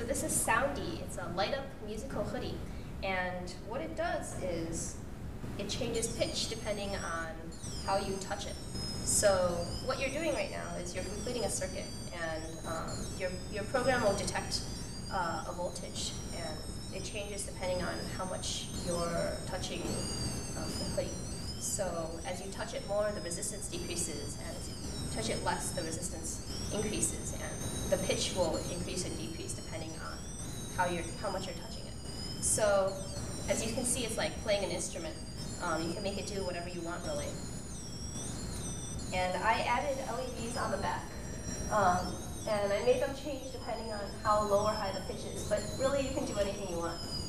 So this is Soundy. It's a light-up musical hoodie. And what it does is it changes pitch depending on how you touch it. So what you're doing right now is you're completing a circuit, and your program will detect a voltage, and it changes depending on how much you're touching the hoodie. So as you touch it more, the resistance decreases, and as you touch it less, the resistance increases, and the pitch will increase and decrease depending on how much you're touching it. So as you can see, it's like playing an instrument. You can make it do whatever you want, really. And I added LEDs on the back, and I made them change depending on how low or high the pitch is, but really you can do anything you want.